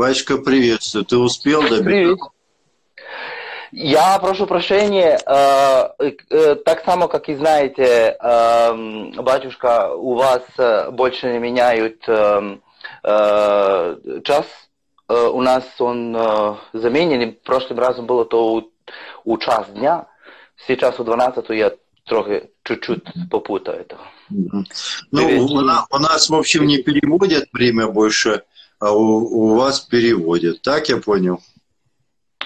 Батюшка, приветствую. Ты успел добить? Я прошу прощения, так само, как и знаете, батюшка, у вас больше не меняют час. У нас он заменен. Прошлым разом было то у час дня. Сейчас у 12 я трохи чуть-чуть попутаю это. Ну, у нас, в общем, не переводят время больше, а у вас переводят. Так я понял?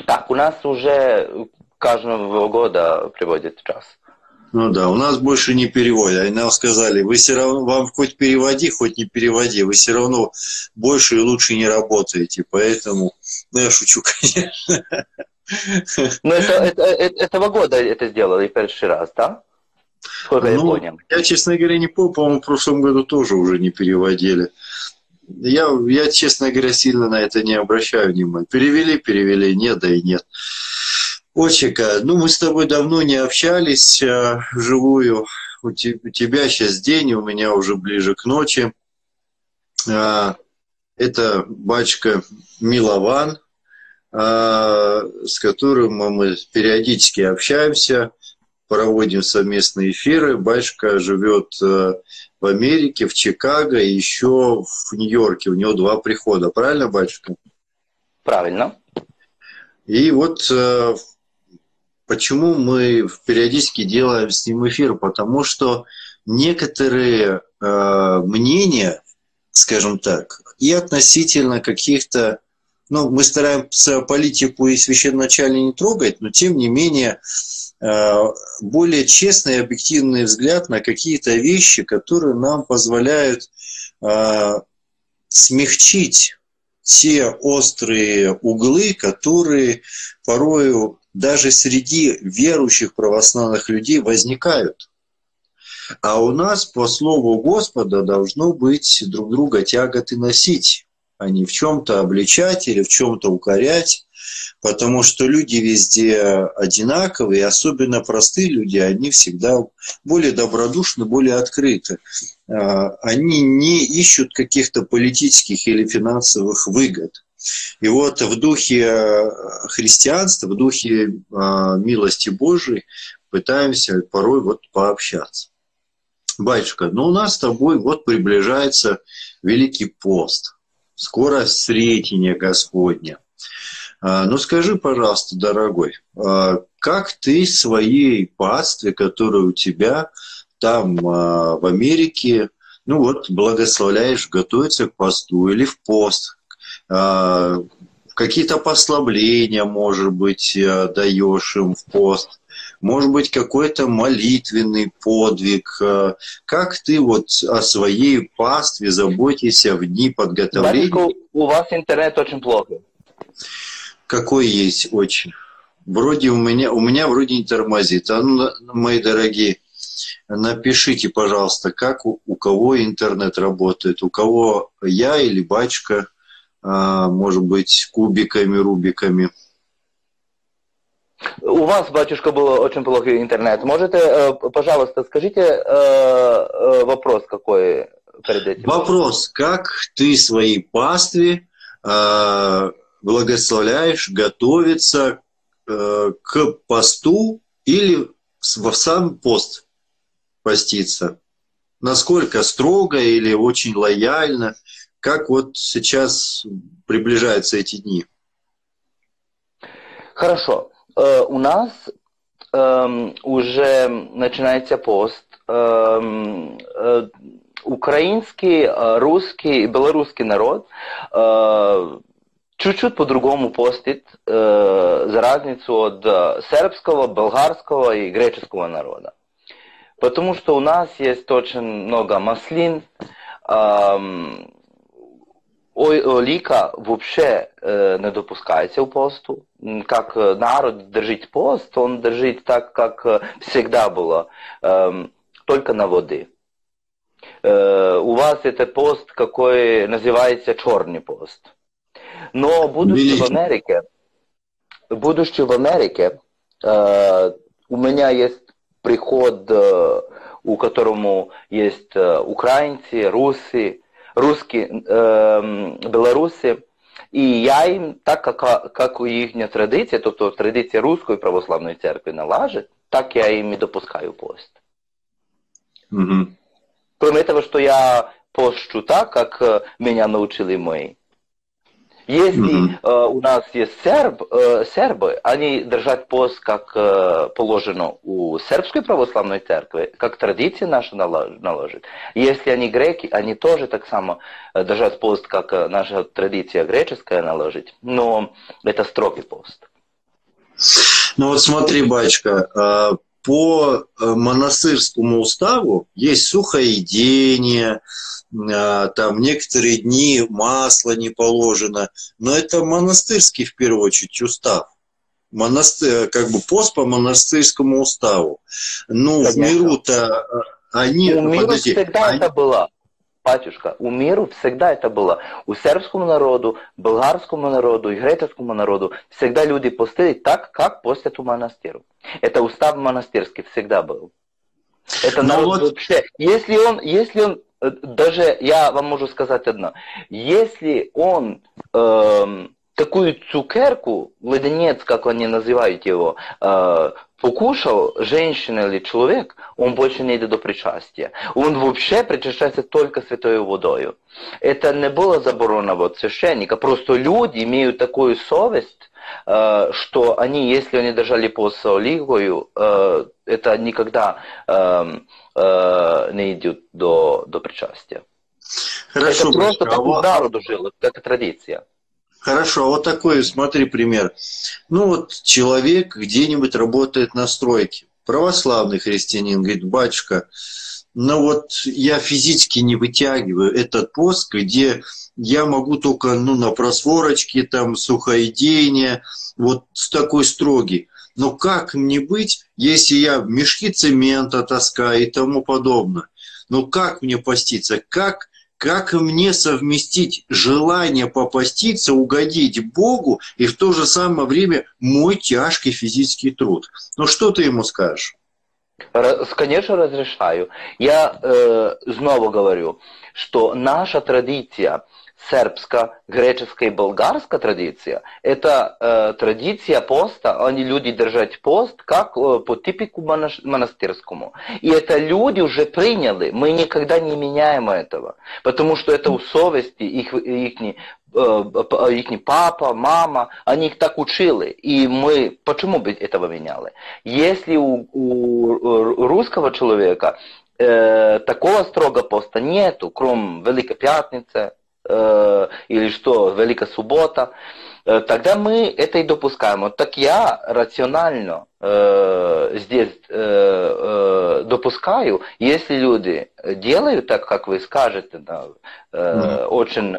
Так, у нас уже каждого года приводит час. Ну да, у нас больше не переводят. Они нам сказали, вы все равно, вам хоть переводи, хоть не переводи, вы все равно больше и лучше не работаете. Поэтому, ну я шучу, конечно. Но этого года это сделали первый раз, да? Сколько я понял? Я, честно говоря, не помню, по-моему, в прошлом году тоже уже не переводили. Я, честно говоря, сильно на это не обращаю внимания. Перевели, нет, да и нет. Отчика, ну мы с тобой давно не общались вживую. У тебя сейчас день, у меня уже ближе к ночи. Это батюшка Милован, с которым мы периодически общаемся, проводим совместные эфиры. Батюшка живет в Америке, в Чикаго и еще в Нью-Йорке. У него 2 прихода. Правильно, батюшка? Правильно. И вот почему мы периодически делаем с ним эфир? Потому что некоторые мнения, скажем так, и относительно каких-то... Ну, мы стараемся политику и священноначалие не трогать, но тем не менее... более честный и объективный взгляд на какие-то вещи, которые нам позволяют смягчить те острые углы, которые порою даже среди верующих православных людей возникают. А у нас, по слову Господа, должно быть друг друга тяготы носить, а не в чем-то обличать или в чем-то укорять. Потому что люди везде одинаковые, особенно простые люди, они всегда более добродушны, более открыты. Они не ищут каких-то политических или финансовых выгод. И вот в духе христианства, в духе милости Божией пытаемся порой вот пообщаться. Батюшка, ну у нас с тобой вот приближается Великий пост, скоро Сретение Господня. Ну скажи, пожалуйста, дорогой, как ты своей пастве, которая у тебя там в Америке, ну вот, благословляешь готовиться к посту или в пост? Какие-то послабления, может быть, даешь им в пост? Может быть, какой-то молитвенный подвиг? Как ты вот о своей пастве заботишься в дни подготовления? Батюшка, у вас интернет очень плохо. Какой есть очень. Вроде у меня вроде не тормозит. А ну, мои дорогие, напишите, пожалуйста, как у кого интернет работает. У кого я или батюшка, может быть, кубиками, рубиками. У вас, батюшка, был очень плохой интернет. Можете, пожалуйста, скажите вопрос какой перед этим? Вопрос, как ты своей пастве благословляешь готовиться к посту или в сам пост поститься? Насколько строго или очень лояльно? Как вот сейчас приближаются эти дни? Хорошо. У нас уже начинается пост. Украинский, русский, белорусский народ чуть-чуть по-другому постит за разницу от сербского, болгарского и греческого народа. Потому что у нас есть очень много маслин, олика вообще не допускается в посту. Как народ держит пост, он держит так, как всегда было, только на воде. У вас это пост, какой называется черный пост. Но будучи в Америке, у меня есть приход, у которому есть украинцы, русские, белорусы І я їм, так як у їхня традиція, тобто традиція Руської православної церкви належить, так я їм і допускаю пост. Mm-hmm. Кроме того, что я пощу так, как меня научили мои. Если у нас есть сербы, они держат пост, как положено у сербской православной церкви, как традиция наша наложит. Если они греки, они тоже так само держат пост, как наша традиция греческая наложит. Но это строгий пост. Ну вот смотри, батюшка, по монастырскому уставу есть сухоедение, там некоторые дни масло не положено, но это монастырский, в первую очередь, устав. Как бы пост по монастырскому уставу. Ну, в миру-то они... У миру всегда это было, батюшка, у миру всегда это было. У сербскому народу, болгарскому народу и греческому народу всегда люди постили так, как постят у монастыря. Это устав монастырский всегда был. Это народ вот... вообще... Если он даже я вам могу сказать одно. Если он такую цукерку, леденец, как они называют его, покушал, женщина или человек, он больше не идет до причастия. Он вообще причащается только святой водою. Это не было заборонено от священника. Просто люди имеют такую совесть, что они, если они держали пост с олигою, это никогда не идет до причастия. Хорошо, это просто так народу жило, как традиция. Хорошо, а вот такой, смотри, пример. Ну вот человек где-нибудь работает на стройке. Православный христианин говорит: батюшка, ну вот я физически не вытягиваю этот пост, где я могу только на просворочке, там сухоедение, вот такой строгий. Но как мне быть, если я мешки цемента таскаю и тому подобное? Ну как мне поститься? Как мне совместить желание попаститься, угодить Богу и в то же самое время мой тяжкий физический труд? Ну что ты ему скажешь? Конечно, разрешаю. Я снова говорю, что наша традиция, сербская, греческая и болгарская традиция, это традиция поста, они люди держат пост как по типику монастырскому. И это люди уже приняли, мы никогда не меняем этого, потому что это у совести, их папа, мама, они их так учили, и мы почему бы этого меняли? Если у русского человека такого строго поста нету, кроме Великой Пятницы, или что, Великая Суббота, тогда мы это и допускаем. Вот так я рационально здесь допускаю, если люди делают так, как вы скажете, очень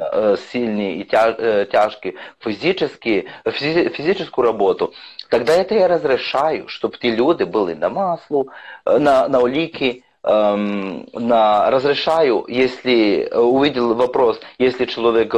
сильный и тяжкий физическую работу, тогда это я разрешаю, чтобы те люди были на маслу, на улике, разрешаю, если увидел вопрос, если человек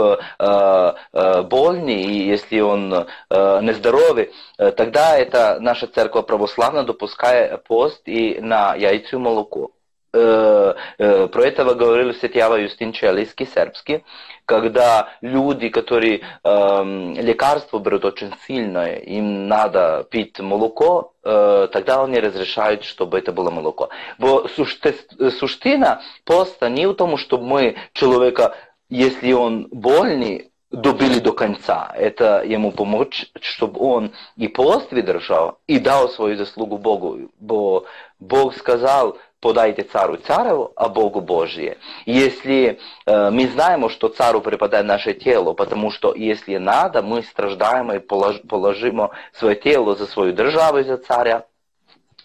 больный, и если он нездоровый, тогда это наша церковь православная допускает пост и на яйцо и молоко. Про это говорил Светьява Юстин Челийский, сербский, когда люди, которые лекарства берут очень сильное, им надо пить молоко, тогда они разрешают, чтобы это было молоко. Бо сущина поста не в том, чтобы мы человека, если он больный, добили до конца. Это ему помочь, чтобы он и пост выдержал, и дал свою заслугу Богу. Бо Бог сказал: подайте цару цареву, а Богу Божие. Если мы знаем, что цару преподает наше тело, потому что если надо, мы страдаем и положим свое тело за свою державу, за царя,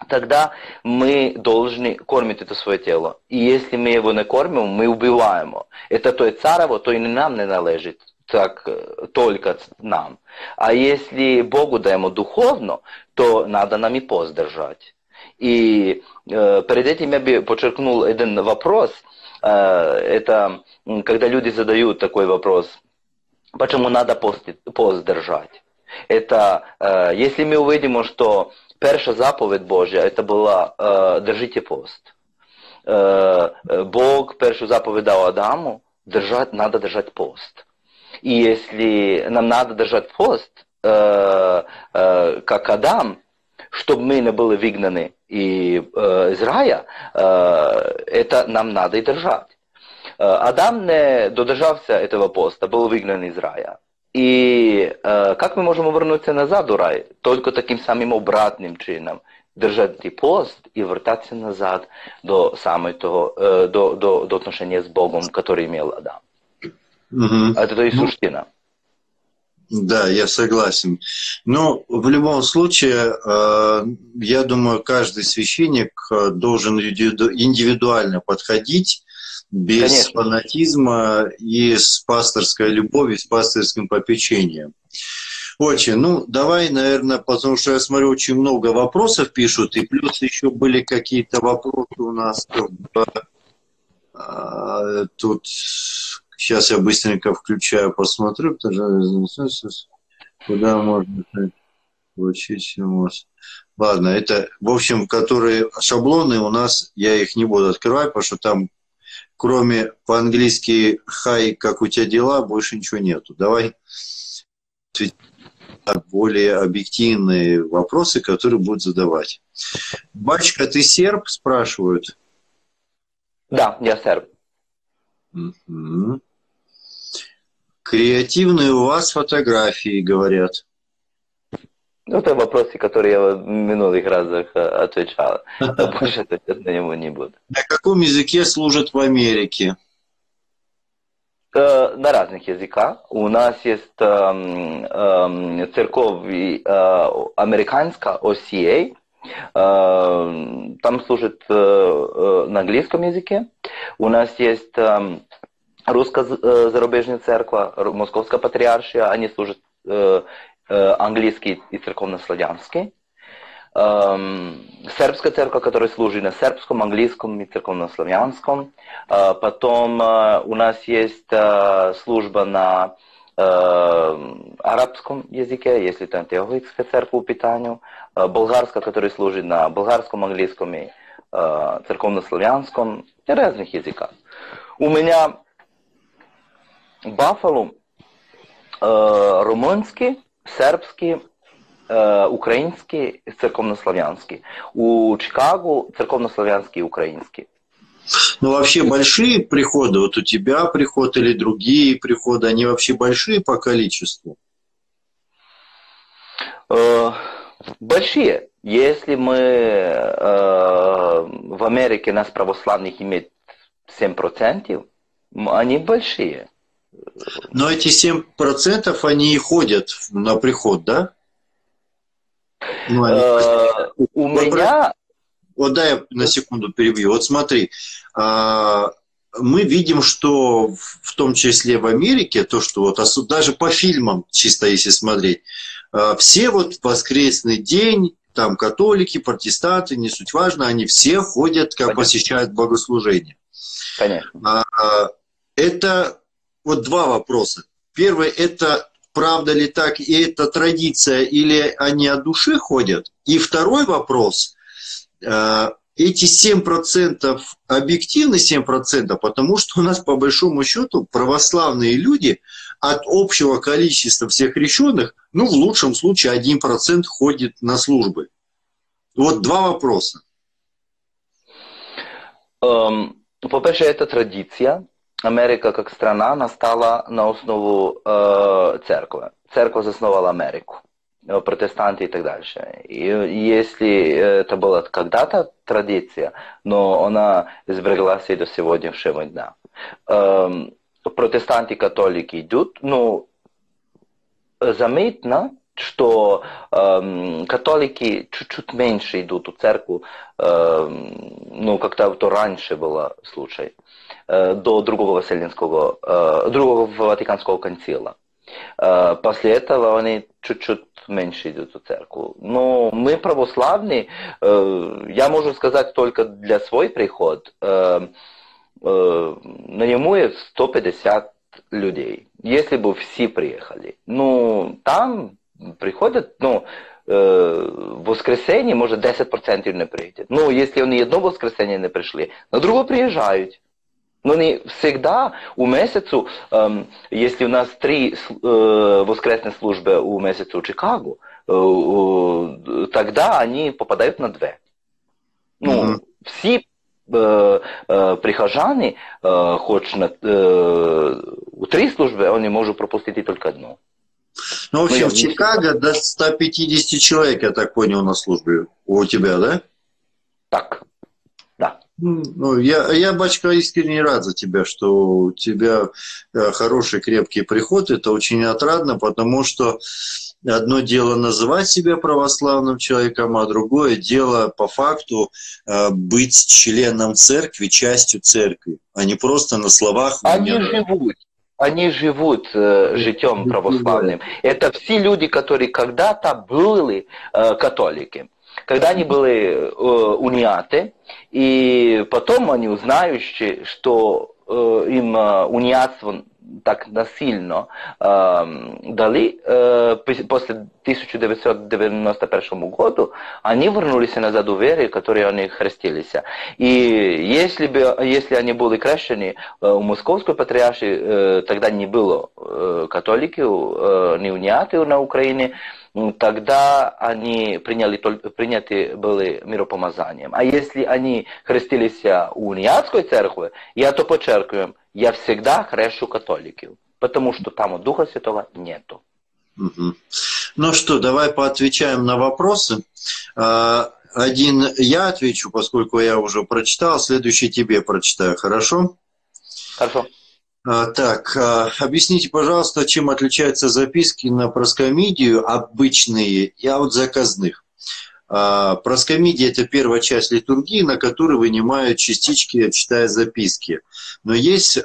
тогда мы должны кормить это свое тело. И если мы его не кормим, мы убиваем его. Это то и царево, то и нам не належит. Так только нам. А если Богу даем духовно, то надо нам и пост держать. И перед этим я бы подчеркнул один вопрос. Это когда люди задают такой вопрос: почему надо пост держать? Это если мы увидим, что первая заповедь Божья это была «держите пост». Бог первую заповедь дал Адаму, надо держать пост. И если нам надо держать пост, как Адам, чтобы мы не были выгнаны из рая, это нам надо и держать. Адам не додержался этого поста, был выгнан из рая. И как мы можем вернуться назад в рай? Только таким самым обратным чином. Держать пост и вертаться назад до отношения с Богом, который имел Адам. Угу. Это и сущина. Да, я согласен. Но в любом случае, я думаю, каждый священник должен индивидуально подходить, без Конечно. Фанатизма и с пасторской любовью, с пасторским попечением. Очень. Ну, давай, наверное, потому что я смотрю, очень много вопросов пишут, и плюс еще были какие-то вопросы у нас. Тут сейчас я быстренько включаю, посмотрю, куда можно получить. Ладно, это, в общем, которые шаблоны у нас, я их не буду открывать, потому что там кроме по-английски «хай, как у тебя дела», больше ничего нету. Давай более объективные вопросы, которые будут задавать. Бачка, ты серб? Спрашивают. Да, я серб. Угу. Креативные у вас фотографии, говорят. Ну, это вопросы, которые я в минулых разах отвечал. Больше отвечать на него не буду. На каком языке служат в Америке? На разных языках. У нас есть церковь американская, OCA. Там служат на английском языке. У нас есть русская зарубежная церковь, московская патриаршия. Они служат английский и церковно-славянский. Сербская церковь, которая служит на сербском, английском и церковно-славянском. Потом у нас есть служба на арабском языке, если это антиохийская церковь питанию. Болгарская, которая служит на болгарском, английском и церковно-славянском. И разных языках. У меня Буффало румынский, сербский, украинский, церковнославянский. У Чикаго церковнославянский и украинский. Ну вообще большие приходы, вот у тебя приход или другие приходы, они вообще большие по количеству? Большие. Если мы в Америке нас православных имеет 7%, они большие. Но эти 7% они и ходят на приход, да? Ну, они... У вот меня... Вот да, я на секунду перебью. Вот смотри, мы видим, что в том числе в Америке, то, что вот даже по фильмам, чисто если смотреть, все вот в воскресный день, там католики, протестанты, не суть важно, они все ходят, как Понятно. Посещают богослужение. Понятно. Это... Вот два вопроса. Первый, это правда ли так, и это традиция, или они от души ходят? И второй вопрос, эти 7%, объективны 7%, потому что у нас по большому счету православные люди от общего количества всех крещенных, ну в лучшем случае 1% ходит на службы. Вот два вопроса. По-перше, это традиция. Америка как страна настала на основу церкви. Церковь засновала Америку, протестанты и так дальше. И если это была когда-то традиция, но она сбереглась и до сегодняшнего дня. Протестанты и католики идут, но заметно, что католики чуть-чуть меньше идут в церковь, ну как-то раньше был случай. До другого Ватиканского концила. После этого они чуть-чуть меньше идут в церковь. Но мы православные, я могу сказать только для свой приход, на нему 150 людей, если бы все приехали. Ну, там приходят, ну, в воскресенье, может, 10% не приедет. Ну, если они одно воскресенье не пришли, на другое приезжают. Но не всегда у месяцу, если у нас 3 воскресные службы у месяца в Чикаго, тогда они попадают на 2. Ну, все прихожане, хоть на 3 службы, они могут пропустить только 1. Ну, в общем, в Чикаго до 150 человек, я так понял, на службе у тебя, да? Так. Ну, я, батюшка, искренне рад за тебя, что у тебя хороший, крепкий приход. Это очень отрадно, потому что одно дело называть себя православным человеком, а другое дело по факту быть членом церкви, частью церкви, а не просто на словах. Они живут житьем православным. Это все люди, которые когда-то были католики. Когда они были униаты, и потом они узнают, что им униатство так насильно дали, после 1991 году они вернулись назад в вере, в которой они хрестились. И если они были крещены в Московской патриаршии, тогда не было католиков, не униатов на Украине, тогда они приняты были миропомазанием. А если они хрестились у униатской церкви, я то подчеркиваю, я всегда хрещу католиков, потому что там Духа Святого нету. Угу. Ну что, давай поотвечаем на вопросы. Один я отвечу, поскольку я уже прочитал, следующий тебе прочитаю, хорошо? Хорошо. Так, объясните, пожалуйста, чем отличаются записки на проскомидию обычные и от заказных? Проскомидия – это первая часть литургии, на которой вынимают частички, читая записки. Но есть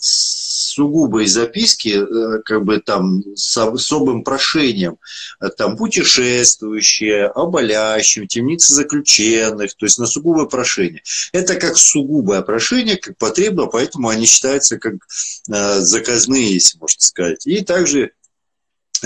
сугубые записки, как бы там с особым прошением, там путешествующие, о болящем, темницы заключенных, то есть на сугубое прошение. Это как сугубое прошение, как потребно, поэтому они считаются как заказные, если можно сказать. И также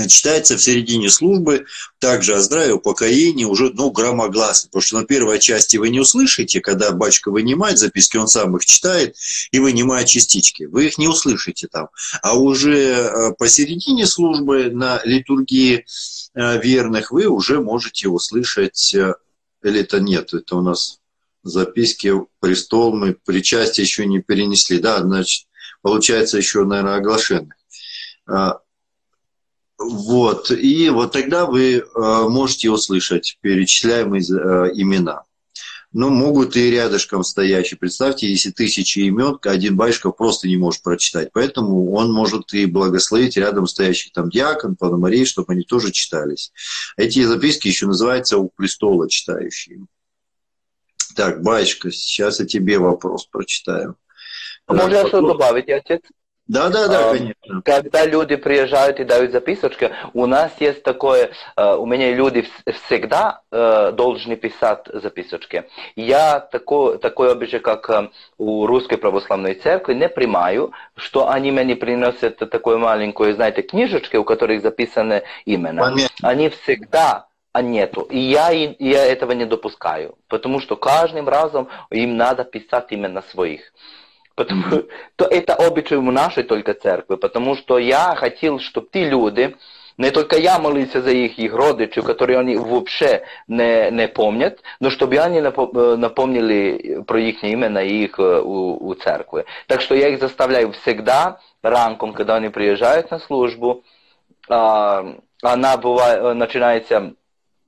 читается в середине службы, также о здравии, упокоении, уже, ну, громогласно. Потому что на первой части вы не услышите, когда батюшка вынимает записки, он сам их читает и вынимает частички. Вы их не услышите там. А уже посередине службы на литургии верных вы уже можете услышать, или это нет, это у нас записки, престол мы причастие еще не перенесли. Да, значит, получается еще, наверное, оглашенных. Вот, и вот тогда вы можете услышать перечисляемые имена. Но могут и рядышком стоящие. Представьте, если 1000 имен, один батюшка просто не может прочитать. Поэтому он может и благословить рядом стоящих там диакон, пономарей, чтобы они тоже читались. Эти записки еще называются «У престола читающие». Так, батюшка, сейчас я тебе вопрос прочитаю. Можно что-то добавить, отец? Да, конечно. Когда люди приезжают и дают записочки, у нас есть такое, у меня люди всегда должны писать записочки. Я такой обычай, как у Русской Православной Церкви, не принимаю, что они мне приносят такую маленькую, знаете, книжечку, у которых записаны имена. Они всегда... А нету. И я этого не допускаю. Потому что каждым разом им надо писать именно своих. Потому что это обычай в нашей только церкви, потому что я хотел, чтобы те люди, не только я молился за их родичей, которые они вообще не помнят, но чтобы они напомнили про их имена и их у церкви. Так что я их заставляю всегда, ранком, когда они приезжают на службу, она бывает, начинается...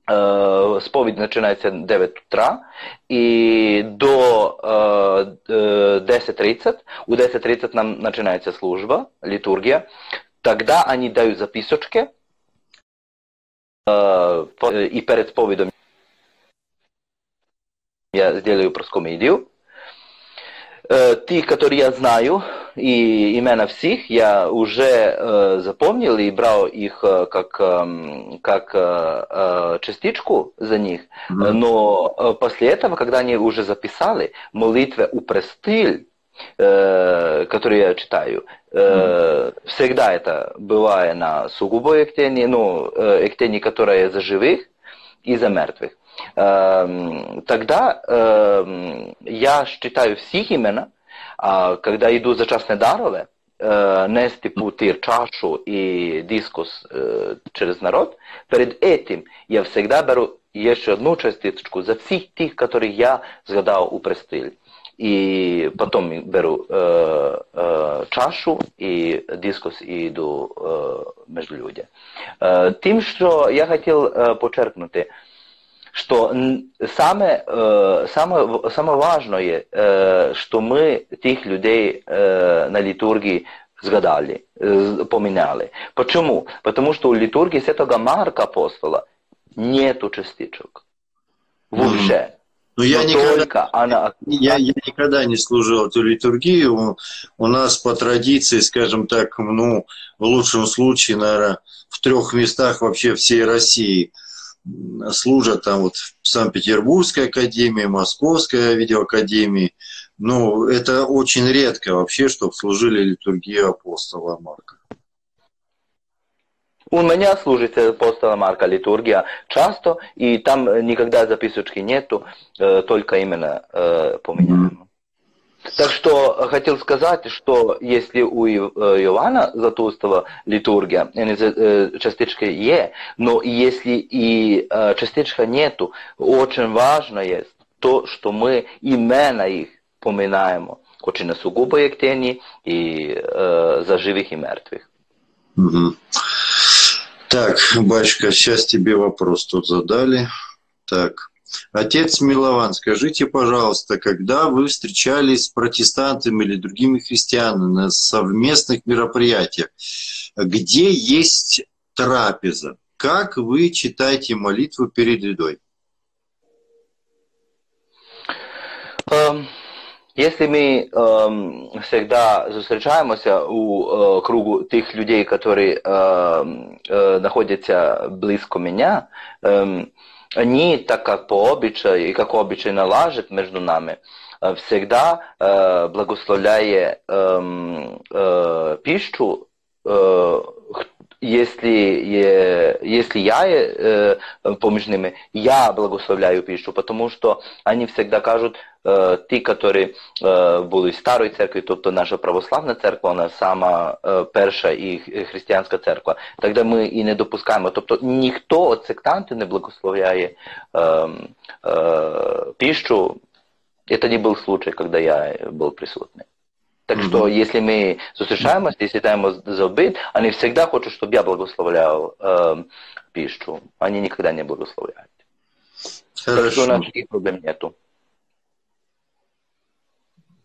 Споведь начинается в 9 утра и до 10:30. У 10:30 нам начинается служба, литургия. Тогда они дают записочки и перед споведом я сделаю проскомидию. Тех, которые я знаю, и имена всех, я уже запомнил и брал их как частичку за них. Но после этого, когда они уже записали молитвы у престоль, которые я читаю, всегда это бывает на сугубой ектении, ну, ектении, которая за живых и за мертвых. Тогда я считаю всех имена, Когда idu za časne darove, nesti putir čašu i diskus čez narod, pred etim ja всегда беру еще одну частичку за всех тех, которых я сгадал у престоле. И потом беру чашу и дискус и иду между людьми. Тем, что я хотел подчеркнуть, что самое важное, что мы тех людей на литургии сгадали, поминали. Почему? Потому что у литургии святого Марка Апостола нету частичек. Вообще. Но я никогда не служил эту литургию. У нас по традиции, скажем так, ну, в лучшем случае, наверное, в 3 местах вообще всей России служат. Там вот в Санкт-Петербургской академии, Московской видеоакадемии. Ну, это очень редко вообще, чтобы служили литургию апостола Марка. У меня служит апостола Марка литургия часто, и там никогда записочки нету, только именно поменяем. Так что хотел сказать, что если у Иоанна Златоустого литургия, частичка есть, но если и частичка нету, очень важно есть то, что мы имена их поминаем, хоть и на сугубой тени, и за живых и мертвых. Так, батюшка, сейчас тебе вопрос тут задали. Так, отец Милован, скажите, пожалуйста, когда вы встречались с протестантами или другими христианами на совместных мероприятиях, где есть трапеза, как вы читаете молитву перед едой? Если мы всегда встречаемся у кругу тех людей, которые находятся близко меня, они, так как по обычаю и как обычай налажит между нами, всегда благословляя пищу, если я помежду ними, я благословляю пищу, потому что они всегда кажут, те, которые были в старой церкви, тобто наша православная церковь, она самая первая и христианская церковь, тогда мы и не допускаем, тобто никто от сектантов не благословляет пищу. Это не был случай, когда я был присутствующий. Так что, если мы встречаемся, если даем за обед, они всегда хотят, чтобы я благословлял пищу. Они никогда не благословляют. Хорошо. Так что у нас таких проблем нету.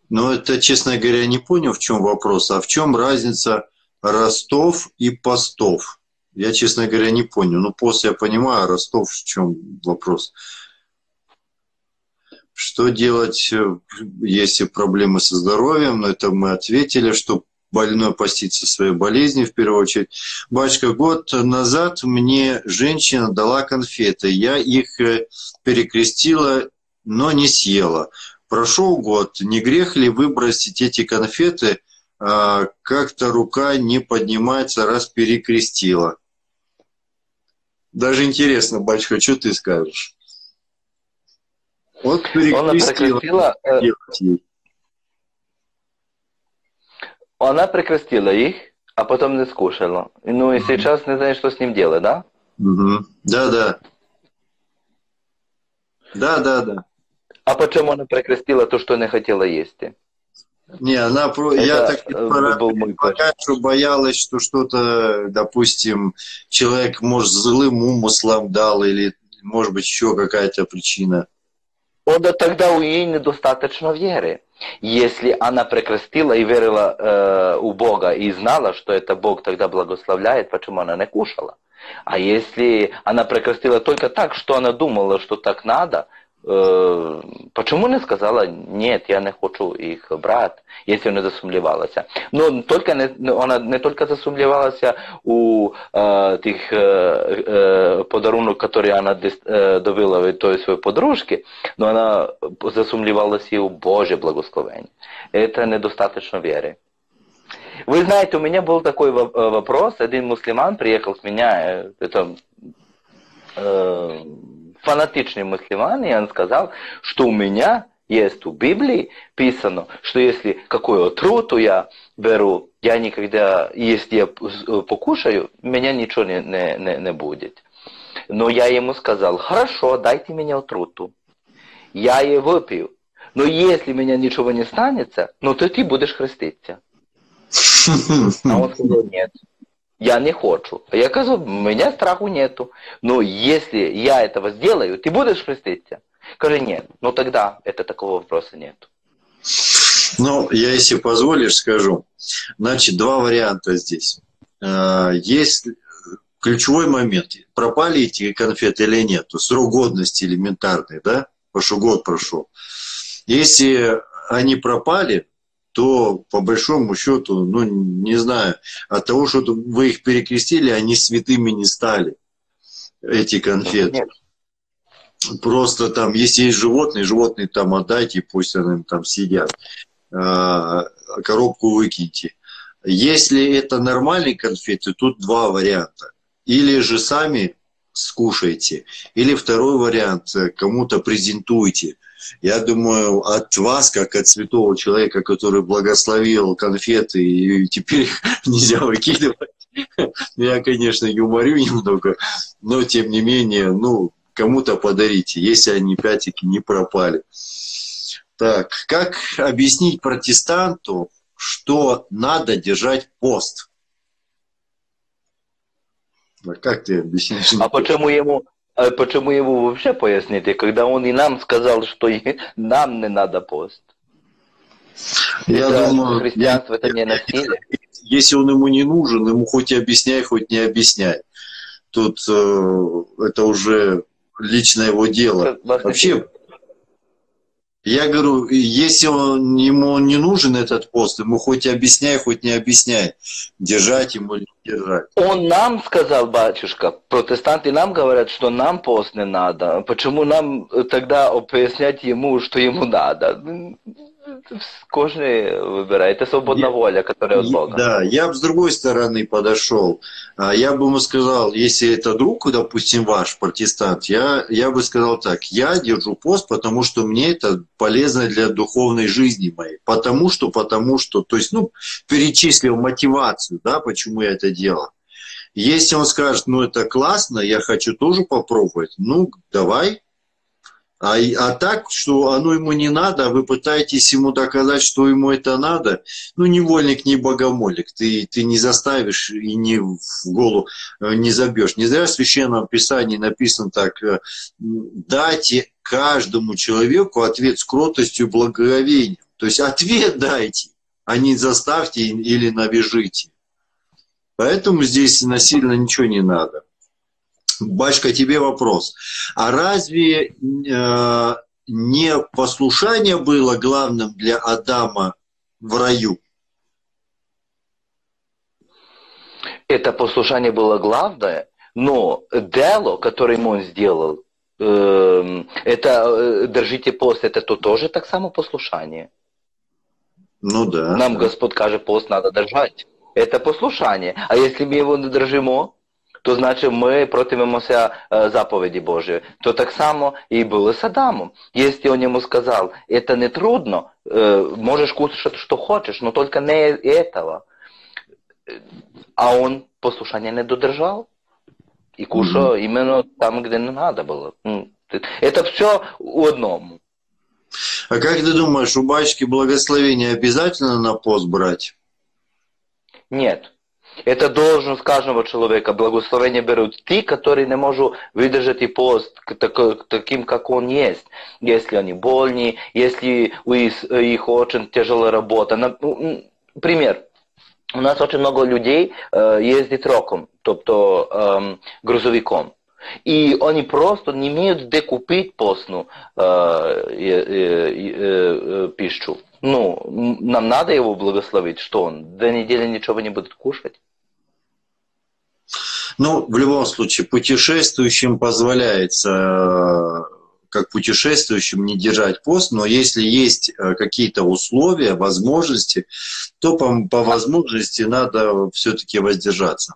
Ну, это, честно говоря, я не понял, в чем вопрос, а в чем разница ростов и постов? Я, честно говоря, не понял. Ну, пост я понимаю, а ростов в чем вопрос? Что делать, если проблемы со здоровьем? Но это мы ответили, что больной постится своей болезнью в первую очередь. Батюшка, год назад мне женщина дала конфеты. Я их перекрестила, но не съела. Прошел год. Не грех ли выбросить эти конфеты? Как-то рука не поднимается, раз перекрестила. Даже интересно, батюшка, что ты скажешь? Вот она прекратила их, а потом не скушала. Ну и сейчас не знаю, что с ним делать, да? Да-да. Да-да-да. А почему она прекратила то, что не хотела есть? Не, она... Я так пока что боялась, что что-то, допустим, человек, может, злым умыслом дал, или, может быть, еще какая-то причина. Тогда у нее недостаточно веры. Если она прекратила и верила у Бога и знала, что это Бог тогда благословляет, почему она не кушала? А если она прекратила только так, что она думала, что так надо, почему не сказала, нет, я не хочу их брать, если она засомневалась? Но только она не только засомневалась у тех подарунок, которые она довела от той своей подружки, но она засомневалась и у Божьего благословения. Это недостаточно веры. Вы знаете, у меня был такой вопрос, один мусульман приехал с меня, это... фанатичный мусульманин, и он сказал, что у меня есть у Библии писано, что если какой труд я беру, я никогда, если я покушаю, меня ничего не будет. Но я ему сказал, хорошо, дайте мне отруту. Я ее выпью. Но если меня ничего не станется, ну то ты будешь креститься. А он сказал, нет, я не хочу. Я сказал, у меня страху нету. Но если я этого сделаю, ты будешь креститься? Скажи, нет. Ну тогда это такого вопроса нет. Ну, я, если позволишь, скажу. Значит, два варианта здесь. Есть ключевой момент. Пропали эти конфеты или нет? Срок годности элементарный, да? Потому что год прошел. Если они пропали, то по большому счету, ну, не знаю, от того, что вы их перекрестили, они святыми не стали, эти конфеты. Нет. Просто там, если есть животные, животные там отдайте, пусть они там съедят. Коробку выкиньте. Если это нормальные конфеты, тут два варианта. Или же сами скушайте, или второй вариант, кому-то презентуйте. Я думаю, от вас, как от святого человека, который благословил конфеты, и теперь их нельзя выкидывать. Я, конечно, юморю немного, но тем не менее, ну, кому-то подарите, если они пятики не пропали. Так, как объяснить протестанту, что надо держать пост? А как ты объясняешь? А почему ему вообще поясните, когда он и нам сказал, что нам не надо пост? Я думаю, христианство это не насилие. Если он ему не нужен, ему хоть и объясняй, хоть не объясняй. Тут это уже личное его дело. Вообще, я говорю, если ему не нужен этот пост, ему хоть и объясняй, хоть не объясняй, держать ему или не держать. Он нам сказал, батюшка, протестанты нам говорят, что нам пост не надо. Почему нам тогда пояснять ему, что ему надо? Каждый выбирает. Это свободная воля, которая от Бога. Да, я бы с другой стороны подошел. Я бы ему сказал, если это друг, допустим, ваш протестант, я бы сказал так, я держу пост, потому что мне это полезно для духовной жизни моей. Потому что, то есть, ну, перечислил мотивацию, да, почему я это делал. Если он скажет, ну, это классно, я хочу тоже попробовать, ну, давай. А так, что оно ему не надо, а вы пытаетесь ему доказать, что ему это надо, ну, невольник, не богомолик, ты не заставишь и не в голову не забьешь. Не зря в Священном Писании написано так, дайте каждому человеку ответ с кротостью и благоговением. То есть ответ дайте, а не заставьте или навяжите. Поэтому здесь насильно ничего не надо. Бачка, тебе вопрос. А разве не послушание было главным для Адама в раю? Это послушание было главное, но дело, которое он сделал, это держите пост, это то тоже так само послушание. Ну да. Нам Господь каже, пост надо держать. Это послушание. А если мы его не держимо, то значить ми противимося заповіді Божої. То так само і було з Адамом. Якщо він йому сказав, це не трудно, можеш кушати, що хочеш, але тільки не цього. А він послушання не додержав. І кушав іменно там, де не треба було. Це все в одному. А як ти думаєш, у батюшки благословення обов'язково на пост брати? Ні. Это должность каждого человека. Благословение берут те, которые не могут выдержать пост таким, как он есть. Если они больны, если у них очень тяжелая работа. Пример. У нас очень много людей ездит роком, тобто грузовиком. И они просто не имеют где купить постную пищу. Ну, нам надо его благословить, что он до недели ничего не будет кушать. Ну, в любом случае, путешествующим позволяется как путешествующим не держать пост, но если есть какие-то условия, возможности, то по возможности надо все-таки воздержаться.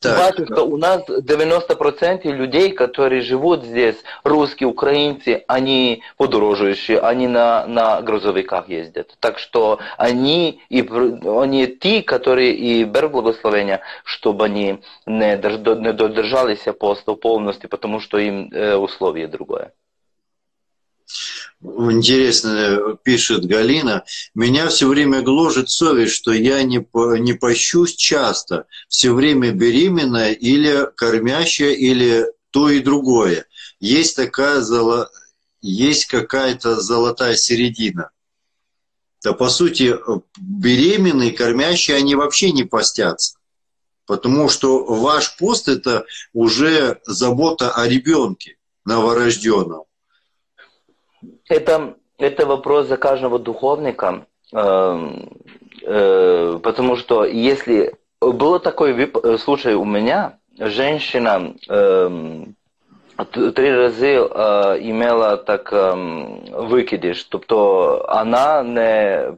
Так. У нас 90% людей, которые живут здесь, русские, украинцы, они подорожающие, они на грузовиках ездят. Так что они те, которые и берут благословения, чтобы они не додержались поста полностью, потому что им условие другое. Интересно, пишет Галина, меня все время гложет совесть, что я не пощусь часто, все время беременная или кормящая, или то и другое. Есть какая-то золотая середина. Да по сути, беременные, кормящие, они вообще не постятся. Потому что ваш пост – это уже забота о ребенке новорожденном. Это вопрос за каждого духовника, потому что если... Был такой случай у меня, женщина 3 раза имела так выкидыш, тобто она не...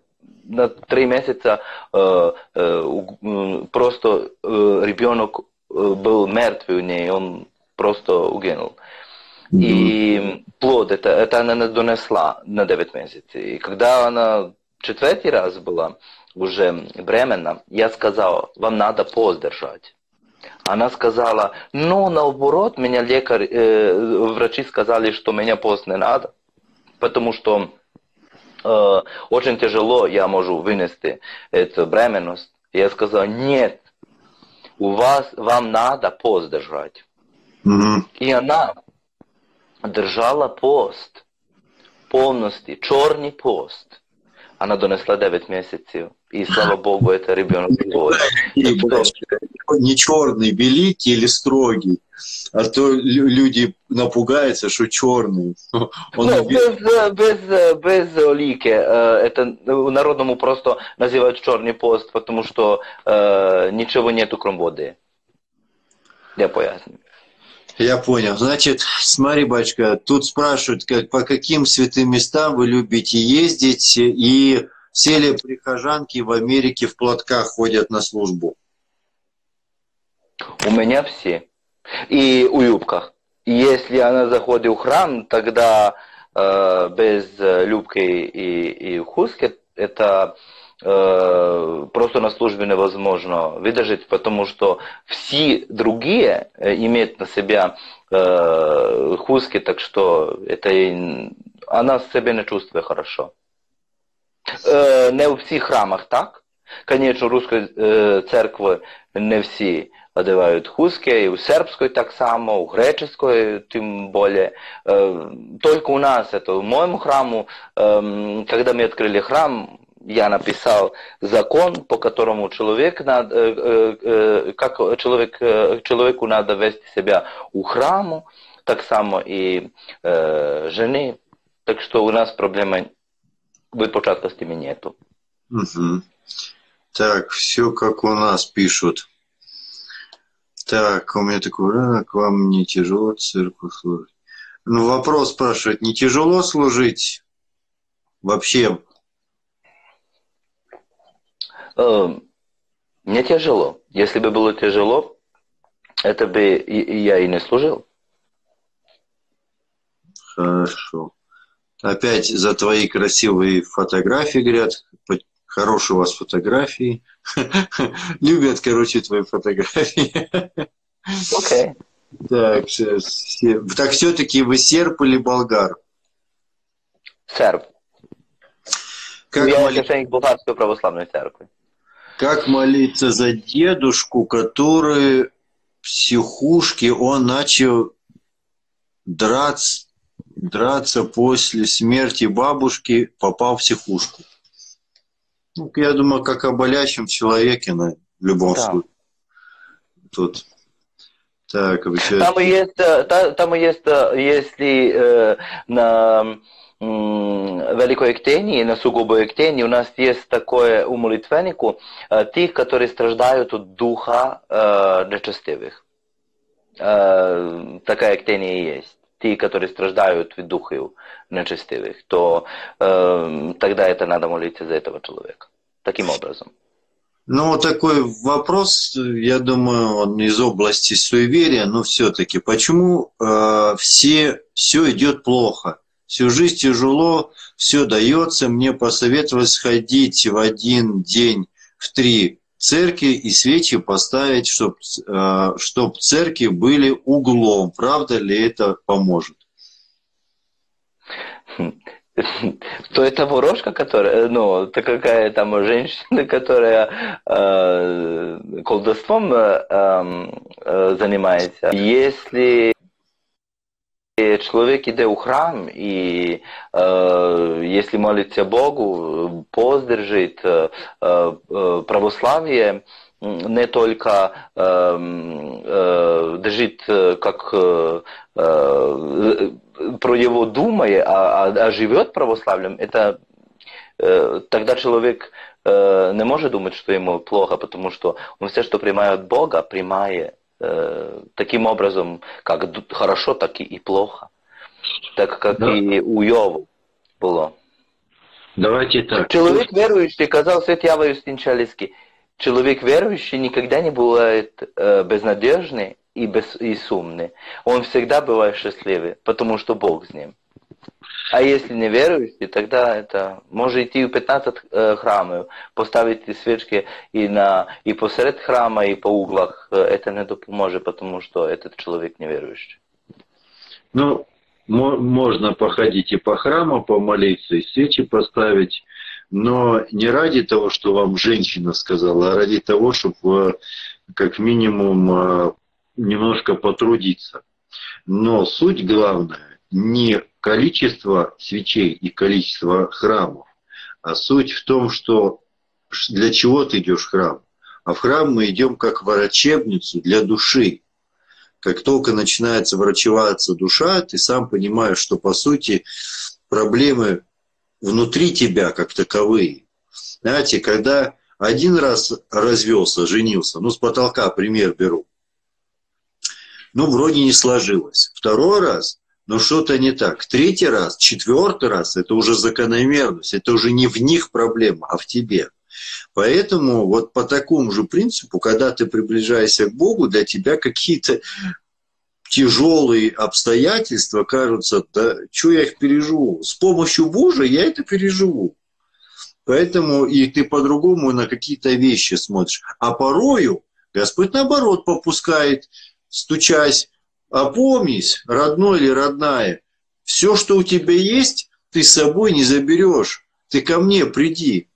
на 3 месяца просто ребенок был мертвый у нее, он просто угинул. И плод это она донесла на 9 месяцев. И когда она 4-й раз была уже беременна, я сказал, вам надо пост держать. Она сказала, ну наоборот, меня врачи сказали, что меня пост не надо, потому что очень тяжело я могу вынести эту беременность. Я сказал, нет, вам надо пост держать. И она держала пост, полностью, черный пост. Она донесла 9 месяцев, и слава Богу, это ребенок был. Не черный, великий или строгий, а то люди напугаются, что черный. Без лики. Это народному просто называют черный пост, потому что ничего нету, кроме воды. Я поясню. Я понял. Значит, смотри, батюшка, тут спрашивают, по каким святым местам вы любите ездить, и все ли прихожанки в Америке в платках ходят на службу? У меня все. И у юбках. Если она заходит в храм, тогда без юбки и хуски это... просто на службе невозможно выдержать, потому что все другие имеют на себя хуски, так что это она себя не чувствует хорошо. Не во всех храмах так. Конечно, в русской церкви не все одевают хуски, и у сербской так само, у греческой тем более. Только у нас это, в моем храму, когда мы открыли храм, я написал закон, по которому человеку надо вести себя у храму, так само и жены. Так что у нас проблемы от початка с теми нету. Угу. Так, все как у нас пишут. Так, у меня такой, к вам не тяжело церкви служить. Ну, вопрос спрашивает, не тяжело служить вообще? Не тяжело. Если бы было тяжело, это бы я и не служил. Хорошо. Опять за твои красивые фотографии говорят. Хорошие у вас фотографии. Любят, короче, твои фотографии. Окей. Так все-таки вы серб или болгар? Серб. Я священник Болгарской православной церкви. Как молиться за дедушку, который в психушке, он начал драться после смерти бабушки, попал в психушку? Ну, я думаю, как о болящем человеке, на любом случае. Тут. Так, там есть, если на Великой Ктении, на Сугубой Ктении у нас есть такое у молитвеннику, тех, которые страждают от духа нечестивых. Такая Ктения есть. те, которые страждают от духов нечестивых, то тогда это надо молиться за этого человека. Таким образом. Ну, такой вопрос, я думаю, он из области суеверия, но все-таки. Почему все идет плохо? Всю жизнь тяжело, все дается. Мне посоветовали сходить в один день в 3 церкви и свечи поставить, чтоб церкви были углом. Правда ли это поможет? То это ворожка, которая, ну, это какая там женщина, которая колдовством занимается. Если человек идет в храм и если молится Богу, пост держит, православие не только держит, как про его думает, а живет православием, это тогда человек не может думать, что ему плохо, потому что он все, что принимает от Бога, принимает таким образом, как хорошо, так и плохо. Так как да. И у Йова было. Давайте так. Человек верующий, сказал свет Ява Юстинчалийский, человек верующий никогда не бывает безнадежный и сумный. Он всегда бывает счастливый, потому что Бог с ним. А если не верующий, тогда это может идти в 15 храмов, поставить свечки и посеред храма, и по углах. Это не поможет, потому что этот человек неверующий. Ну, можно походить и по храму, помолиться, и свечи поставить, но не ради того, что вам женщина сказала, а ради того, чтобы как минимум немножко потрудиться. Но суть главная не количество свечей и количество храмов, а суть в том, что для чего ты идешь в храм. А в храм мы идем как врачебницу для души. Как только начинается врачеваться душа, ты сам понимаешь, что по сути проблемы внутри тебя как таковые. Знаете, когда один раз развелся, женился, ну с потолка пример беру, ну вроде не сложилось. Второй раз, но что-то не так. Третий раз, четвертый раз, это уже закономерность, это уже не в них проблема, а в тебе. Поэтому вот по такому же принципу, когда ты приближаешься к Богу, для тебя какие-то тяжелые обстоятельства кажутся, да, что я их переживу? С помощью Божией я это переживу. Поэтому и ты по-другому на какие-то вещи смотришь. А порою Господь наоборот попускает, стучась, опомнись, родной или родная, все, что у тебя есть, ты с собой не заберешь. Ты ко мне приди.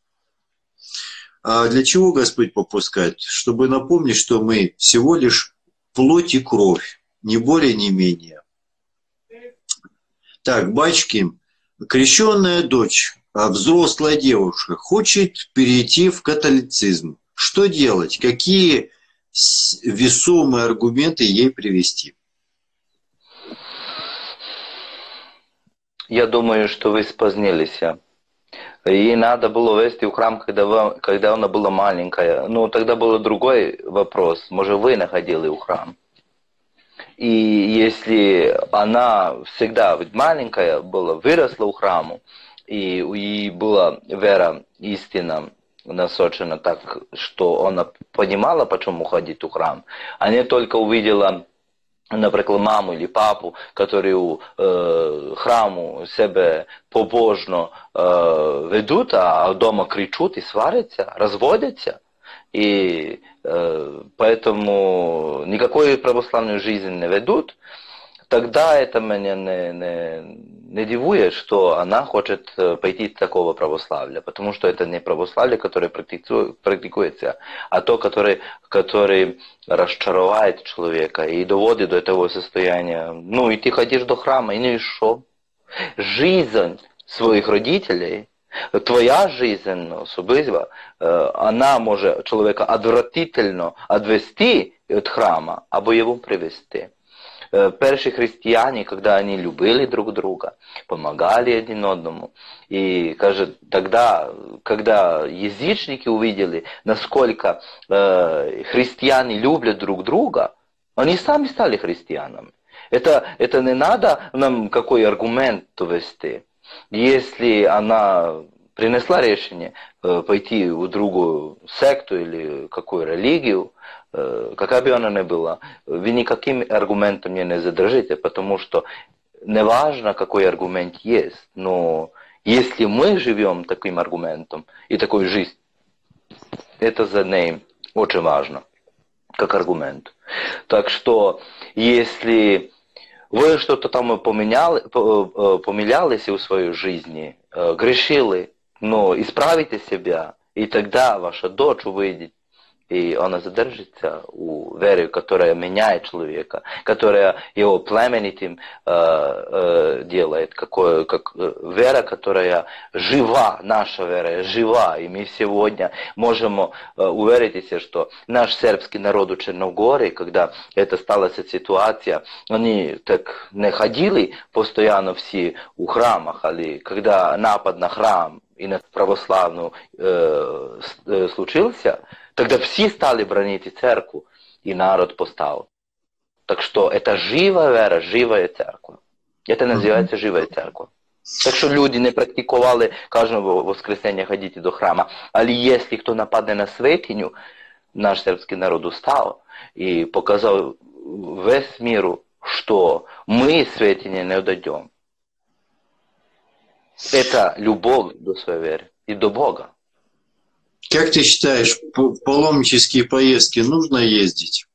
А для чего Господь попускает? Чтобы напомнить, что мы всего лишь плоть и кровь, ни более, ни менее. Так, Бачкин, крещенная дочь, взрослая девушка, хочет перейти в католицизм. Что делать? Какие весомые аргументы ей привести? Я думаю, что вы спозднились. Ей надо было вести в храм, когда она была маленькая. Ну, тогда был другой вопрос. Может, вы находили в храм? И если она всегда маленькая была, выросла в храму, и у нее была вера, истина насочена так, что она понимала, почему ходить в храм, а не только увидела, например, маму или папу, которые у храму себе побожно ведут, а дома кричат и сварятся, разводятся. И поэтому никакой православную жизнь не ведут. Тогда это меня не дивует, что она хочет пойти от такого православия, потому что это не православие, которое практикуется, а то, которое расчаровывает человека и доводит до этого состояния. Ну и ты ходишь до храма, и не что? Жизнь своих родителей, твоя жизнь, особенно, она может человека отвратительно отвести от храма, або его привести. Первые христиане, когда они любили друг друга, помогали один одному. И, кажется, тогда, когда язычники увидели, насколько христиане любят друг друга, они сами стали христианами. Это не надо нам какой аргумент вести. Если она принесла решение пойти в другую секту или какую религию, какая бы она ни была, вы никаким аргументом ее не задержите, потому что неважно, какой аргумент есть, но если мы живем таким аргументом и такой жизнью, это за ней очень важно, как аргумент. Так что, если вы что-то там помилялись в своей жизни, грешили, но исправите себя, и тогда ваша дочь увидит, и она задержится у веры, которая меняет человека, которая его племенитым делает, вера, которая жива, наша вера жива, и мы сегодня можем увериться, что наш сербский народ у Черногории, когда это стала ситуация, они так не ходили постоянно все у храмах, или когда напад на храм и на православную случился, тогда все стали бронить церковь, и народ постал. Так что это живая вера, живая церковь. Это называется живая церковь. Так что люди не практиковали каждое воскресенье ходить до храма. Але если кто нападет на святыню, наш сербский народ устал и показал весь миру, что мы святыне не отдадим. Это любовь до своей веры и до Бога. Как ты считаешь, в паломнические поездки нужно ездить?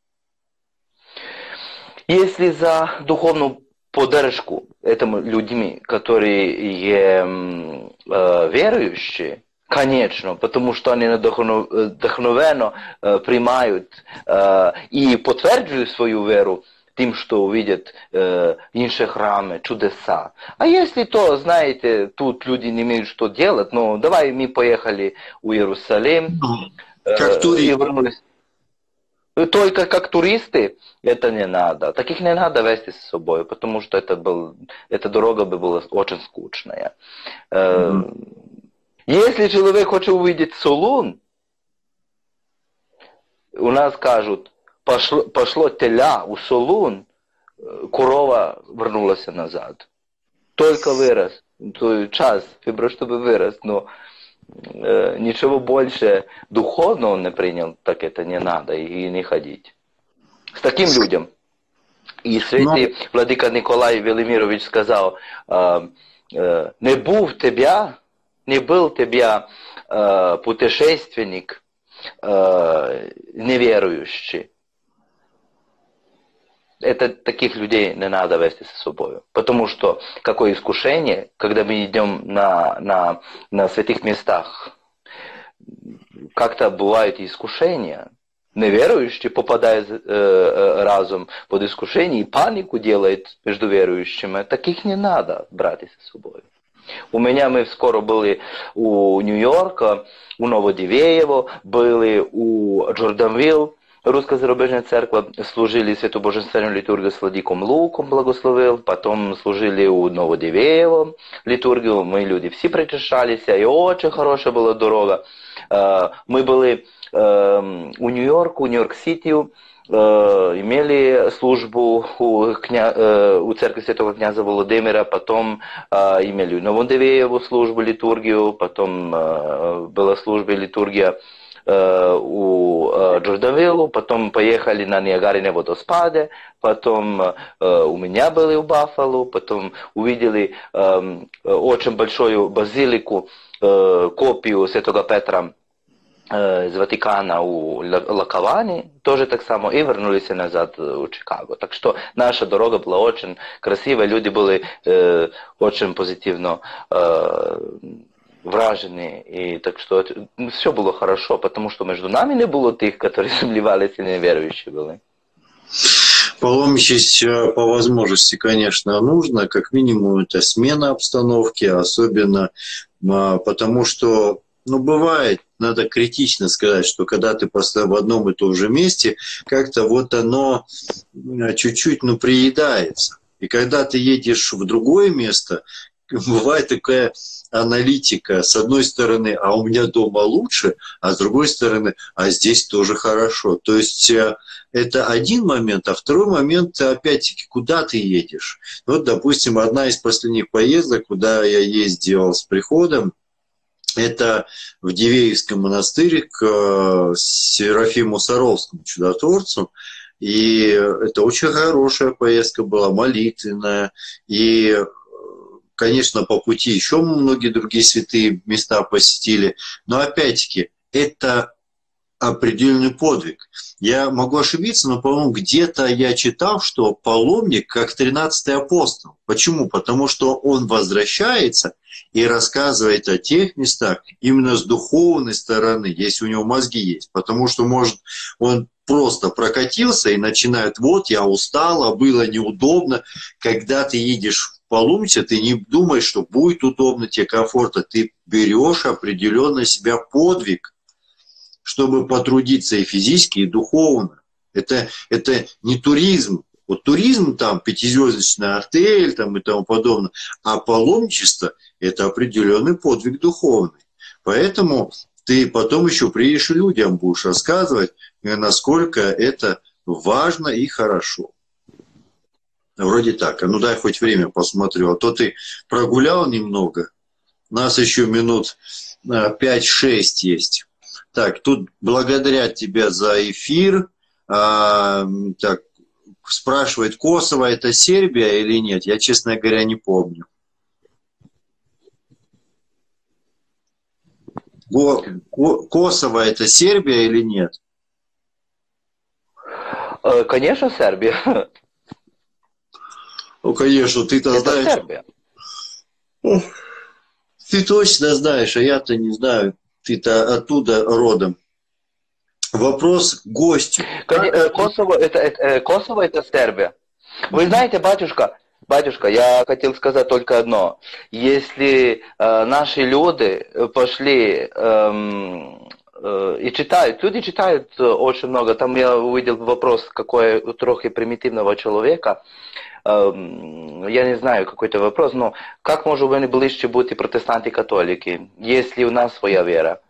Если за духовную поддержку этим людям, которые верующие, конечно, потому что они вдохновенно принимают и подтверждают свою веру тем, что увидят иншие храмы, чудеса. А если то, знаете, тут люди не имеют что делать, но давай мы поехали в Иерусалим. Как туристы. Только как туристы это не надо. Таких не надо вести с собой, потому что эта дорога бы была очень скучная. Если человек хочет увидеть Солун, у нас скажут: пошло теля у Солун, корова вернулась назад. Только вырос. Час выбрал, чтобы вырос, но ничего больше духовного он не принял, так это не надо, и не ходить. С таким людям. И святый владыка Николай Велимирович сказал: не был тебя путешественник неверующий. Это таких людей не надо вести с собой. Потому что какое искушение, когда мы идем на святых местах, как-то бывают искушения. Неверующий попадает разум под искушение и панику делает между верующими. Таких не надо брать с собой. У меня мы скоро были у Нью-Йорка, у Новодивеева, были у Джорданвилл. Русская зарубежная церковь, служили святую божественную литургию с владиком Луком, благословил, потом служили у Новодивеева литургию, мы люди все причащались, и очень хорошая была дорога. Мы были у Нью-Йорка, у Нью-Йорк-Сити, имели службу у церкви святого князя Володимира, потом имели у Новодивеева службу, литургию, потом была служба и литургия у Джорданвиллу, потом поехали на Ниагарине водоспаде, потом у меня были в Буффало, потом увидели очень большую базилику, копию Святого Петра из Ватикана у Лакавани, тоже так само, и вернулись назад в Чикаго. Так что наша дорога была очень красивая, люди были очень позитивно вражены, и так что все было хорошо, потому что между нами не было тех, которые сомневались или неверующие были. Паломничать по возможности, конечно, нужно, как минимум это смена обстановки, особенно потому что, ну, бывает, надо критично сказать, что когда ты в одном и том же месте, как-то вот оно чуть-чуть, ну, приедается. И когда ты едешь в другое место, бывает такая аналитика. С одной стороны, а у меня дома лучше, а с другой стороны, а здесь тоже хорошо. То есть это один момент, а второй момент, опять-таки, куда ты едешь. Вот, допустим, одна из последних поездок, куда я ездил с приходом, это в Дивеевском монастыре к Серафиму Саровскому, чудотворцу. И это очень хорошая поездка была, молитвенная. И, конечно, по пути еще многие другие святые места посетили. Но, опять-таки, это определенный подвиг. Я могу ошибиться, но, по-моему, где-то я читал, что паломник как 13-й апостол. Почему? Потому что он возвращается и рассказывает о тех местах именно с духовной стороны, если у него мозги есть. Потому что, может, он просто прокатился и начинает: вот, я устал, а было неудобно. Когда ты едешь в паломничество, ты не думаешь, что будет удобно, тебе комфортно. Ты берешь определенно себя подвиг, чтобы потрудиться и физически, и духовно. Это не туризм. Вот туризм, там, 5-звездочный отель там, и тому подобное. А паломничество – это определенный подвиг духовный. Поэтому ты потом еще приедешь и людям будешь рассказывать, насколько это важно и хорошо. Вроде так. Ну дай хоть время посмотрю. А то ты прогулял немного. У нас еще минут 5-6 есть. Так, тут благодаря тебе за эфир. Так, спрашивает, Косово это Сербия или нет? Я, честно говоря, не помню. Косово это Сербия или нет? Конечно, Сербия. Ну, конечно, ты-то знаешь. Сербия. Ты точно знаешь, а я-то не знаю. Ты-то оттуда родом. Вопрос к гостю. Косово это Сербия. Вы знаете, батюшка, я хотел сказать только одно. Если наши люди пошли и читают, люди читают очень много. Там я увидел вопрос, какой у трохи примитивного человека. Я не знаю, какой-то вопрос, но как может ближе быть протестанты и католики, если у нас своя вера?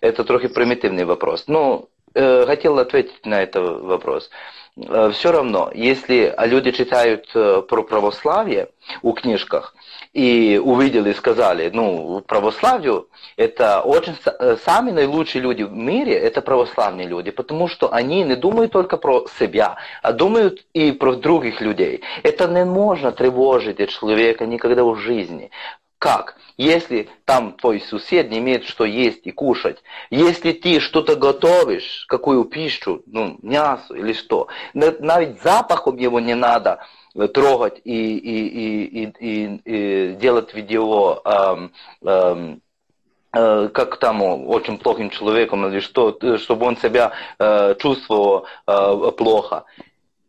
Это трохи примитивный вопрос. Но хотел ответить на этот вопрос. Все равно, если люди читают про православие у книжках и увидели, сказали, ну, православию, это очень самые наилучшие люди в мире, это православные люди, потому что они не думают только про себя, а думают и про других людей. Это не можно тревожить человека никогда в жизни. Как? Если там твой сосед не имеет что есть и кушать, если ты что-то готовишь, какую пищу, ну, мясо или что, навіть запахом его не надо трогать и делать видео, как там, очень плохим человеком, или что, чтобы он себя чувствовал плохо.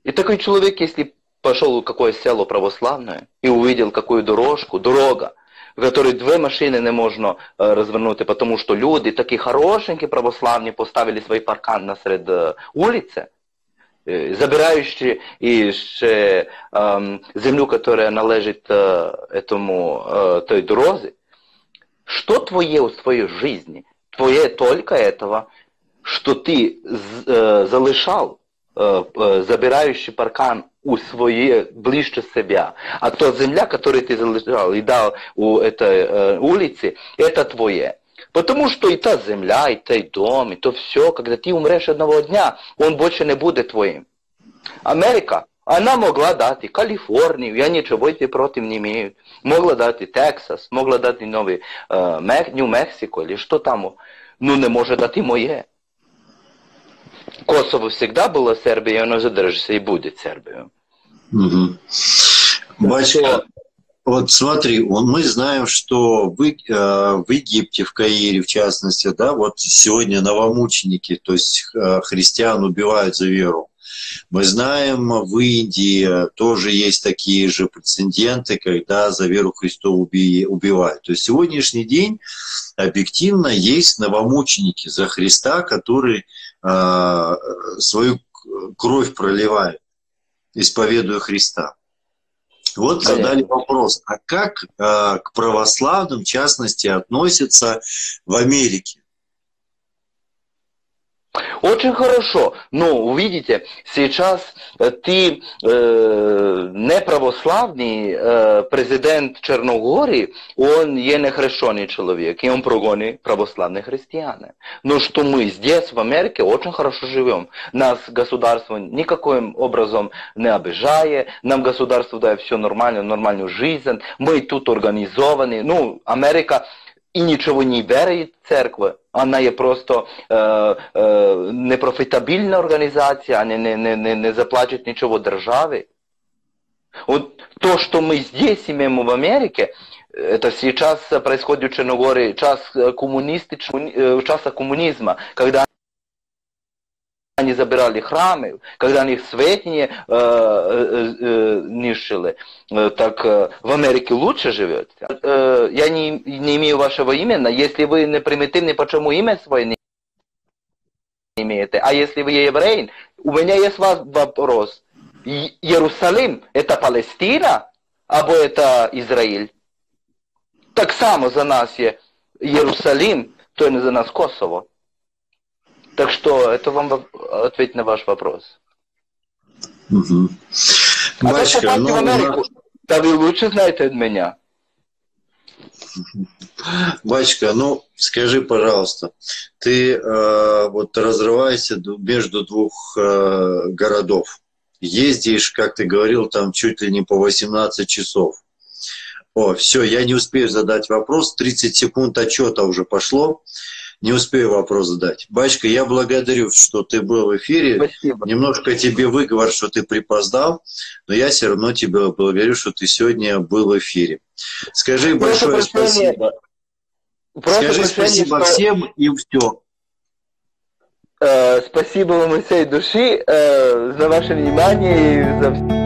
И такой человек, если пошел в какое село православное и увидел какую дорога, в которой 2 машины не можно развернуть, потому что люди, такие хорошенькие православные, поставили свой паркан насред улицы, забирающие еще землю, которая належит этому, той дорозе. Что твое в твоей жизни? Твое только этого, что ты залишал забирающий паркан у своей ближе себя, а то земля, которую ты залежал и дал у этой улицы, это твое. Потому что и та земля, и тот дом, и то все, когда ты умрешь одного дня, он больше не будет твоим. Америка, она могла дать и Калифорнию, я ничего против не имею. Могла дать и Техас, могла дать и Нью-Мексику или что там, ну не может дать и мое. Косово всегда было Сербией, и оно задержится и будет Сербией. Угу. Батюшка, вот смотри, мы знаем, что в Египте, в Каире, в частности, да, вот сегодня новомученики, то есть христиан убивают за веру. Мы знаем, в Индии тоже есть такие же прецеденты, когда за веру Христову убивают. То есть сегодняшний день объективно есть новомученики за Христа, которые свою кровь проливают, исповедуя Христа. Вот задали вопрос, а как к православным, в частности, относятся в Америке? Очень хорошо. Ну, видите, сейчас ты неправославный президент Черногории, он е нехрещеный человек, и он прогонит православных христиан. Но что мы здесь, в Америке, очень хорошо живем. Нас государство никаким образом не обижает, нам государство дает все нормально, нормальную жизнь, мы тут организованы. Ну, Америка и ничего не верит в церковь. Она є просто непрофітабільна організація, не заплачуть нічого державі. От то, що ми здесь имеем в Америке, это сейчас происходит в Черногории, в часах коммунизма, когда они забирали храмы, когда они святыни нищили. Так в Америке лучше живет. Я не имею вашего имени. Если вы не примитивны, почему имя свое не имеете? А если вы еврей, у меня есть вопрос. Иерусалим – это Палестина, або это Израиль? Так само за нас есть Иерусалим, то и за нас Косово. Так что это вам ответить на ваш вопрос. Угу. А Машка, так, ну, в Америку, да вы лучше знаете от меня. Бачка, ну скажи, пожалуйста, ты вот разрываешься между двух городов, ездишь, как ты говорил, там чуть ли не по 18 часов. О, все, я не успею задать вопрос, 30 секунд отчета уже пошло. Не успею вопрос задать. Бачка, я благодарю, что ты был в эфире. Спасибо. Немножко тебе выговор, что ты припоздал, но я все равно тебя благодарю, что ты сегодня был в эфире. Скажи просто большое спасибо. Скажи спасибо всем и все. Спасибо вам от всей души за ваше внимание и за все.